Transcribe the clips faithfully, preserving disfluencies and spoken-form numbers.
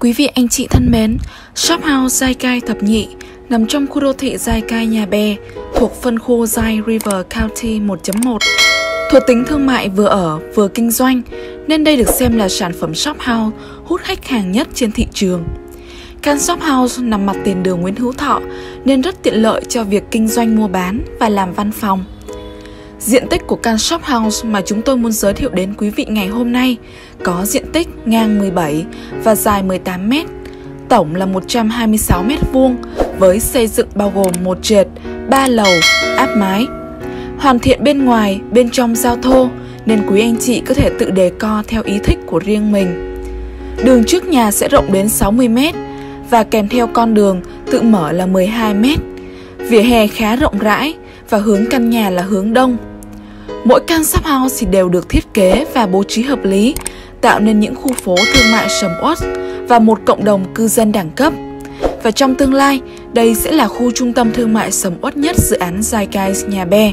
Quý vị anh chị thân mến, Shop House Giai Cai Thập Nhị nằm trong khu đô thị Giai Cai Nhà Bè thuộc phân khu Zeit River County một chấm một. Thuộc tính thương mại vừa ở vừa kinh doanh nên đây được xem là sản phẩm Shop House hút khách hàng nhất trên thị trường. Căn Shop House nằm mặt tiền đường Nguyễn Hữu Thọ nên rất tiện lợi cho việc kinh doanh mua bán và làm văn phòng. Diện tích của căn Shop House mà chúng tôi muốn giới thiệu đến quý vị ngày hôm nay có diện tích ngang mười bảy và dài mười tám mét, tổng là một trăm hai mươi sáu mét vuông với xây dựng bao gồm một trệt, ba lầu, áp mái. Hoàn thiện bên ngoài, bên trong giao thô nên quý anh chị có thể tự đề co theo ý thích của riêng mình. Đường trước nhà sẽ rộng đến sáu mươi mét và kèm theo con đường tự mở là mười hai mét. Vỉa hè khá rộng rãi và hướng căn nhà là hướng đông. Mỗi căn Shop House thì đều được thiết kế và bố trí hợp lý, tạo nên những khu phố thương mại sầm uất và một cộng đồng cư dân đẳng cấp. Và trong tương lai, đây sẽ là khu trung tâm thương mại sầm uất nhất dự án Zeitgeist Nhà Bè.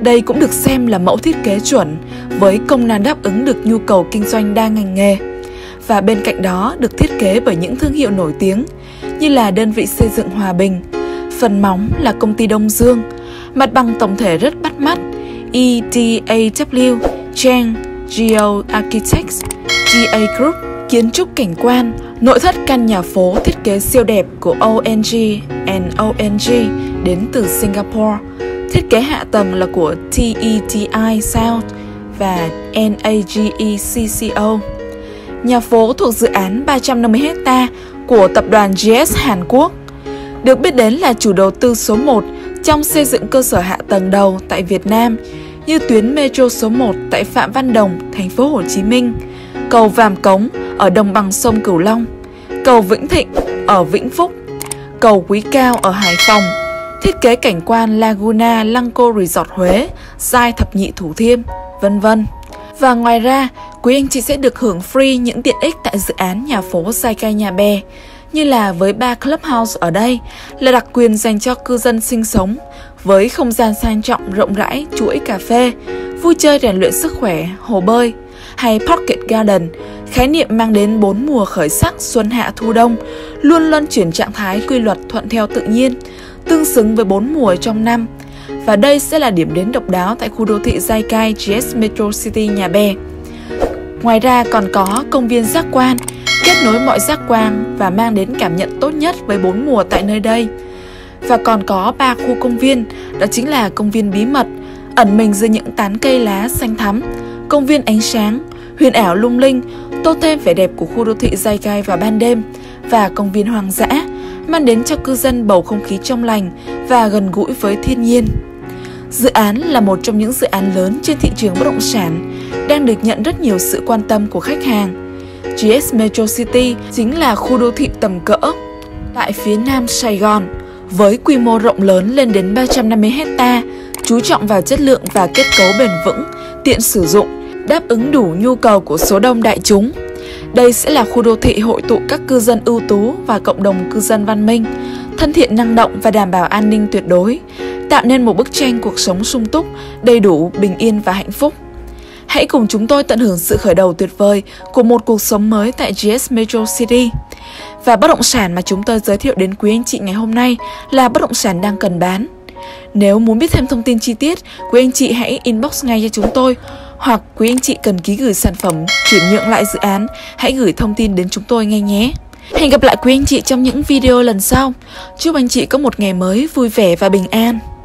Đây cũng được xem là mẫu thiết kế chuẩn với công năng đáp ứng được nhu cầu kinh doanh đa ngành nghề. Và bên cạnh đó được thiết kế bởi những thương hiệu nổi tiếng như là đơn vị xây dựng Hòa Bình, phần móng là công ty Đông Dương, mặt bằng tổng thể rất bắt mắt e đê a vê Cheng Geo Architects, da Group, kiến trúc cảnh quan, nội thất căn nhà phố thiết kế siêu đẹp của Ong and Ong đến từ Singapore, thiết kế hạ tầng là của tê e tê i South và nagecco. Nhà phố thuộc dự án ba trăm năm mươi héc ta của tập đoàn giê ét Hàn Quốc, được biết đến là chủ đầu tư số một trong xây dựng cơ sở hạ tầng đầu tại Việt Nam như tuyến metro số một tại Phạm Văn Đồng, thành phố Hồ Chí Minh, cầu Vàm Cống ở đồng bằng sông Cửu Long, cầu Vĩnh Thịnh ở Vĩnh Phúc, cầu Quý Cao ở Hải Phòng, thiết kế cảnh quan Laguna Lăng Cô Resort Huế, Zeit Thập Nhị Thủ Thiêm, vân vân. Và ngoài ra, quý anh chị sẽ được hưởng free những tiện ích tại dự án nhà phố Giai Cai Nhà Bè, như là với ba clubhouse ở đây là đặc quyền dành cho cư dân sinh sống với không gian sang trọng rộng rãi, chuỗi cà phê, vui chơi rèn luyện sức khỏe, hồ bơi hay pocket garden, khái niệm mang đến bốn mùa khởi sắc xuân hạ thu đông, luôn luân chuyển trạng thái quy luật thuận theo tự nhiên, tương xứng với bốn mùa trong năm. Và đây sẽ là điểm đến độc đáo tại khu đô thị Giai Cai giê ét Metro City Nhà Bè. Ngoài ra còn có công viên giác quan, kết nối mọi giác quan và mang đến cảm nhận tốt nhất với bốn mùa tại nơi đây. Và còn có ba khu công viên, đó chính là công viên bí mật, ẩn mình dưới những tán cây lá xanh thắm, công viên ánh sáng, huyền ảo lung linh, tô thêm vẻ đẹp của khu đô thị Giai Cai vào ban đêm, và công viên hoang dã, mang đến cho cư dân bầu không khí trong lành và gần gũi với thiên nhiên. Dự án là một trong những dự án lớn trên thị trường bất động sản, đang được nhận rất nhiều sự quan tâm của khách hàng. giê ét Metro City chính là khu đô thị tầm cỡ tại phía nam Sài Gòn với quy mô rộng lớn lên đến ba trăm năm mươi héc ta, chú trọng vào chất lượng và kết cấu bền vững, tiện sử dụng, đáp ứng đủ nhu cầu của số đông đại chúng. Đây sẽ là khu đô thị hội tụ các cư dân ưu tú và cộng đồng cư dân văn minh, thân thiện năng động và đảm bảo an ninh tuyệt đối, tạo nên một bức tranh cuộc sống sung túc, đầy đủ, bình yên và hạnh phúc. Hãy cùng chúng tôi tận hưởng sự khởi đầu tuyệt vời của một cuộc sống mới tại giê ét Metro City. Và bất động sản mà chúng tôi giới thiệu đến quý anh chị ngày hôm nay là bất động sản đang cần bán. Nếu muốn biết thêm thông tin chi tiết, quý anh chị hãy inbox ngay cho chúng tôi, hoặc quý anh chị cần ký gửi sản phẩm, chuyển nhượng lại dự án, hãy gửi thông tin đến chúng tôi ngay nhé. Hẹn gặp lại quý anh chị trong những video lần sau. Chúc anh chị có một ngày mới vui vẻ và bình an.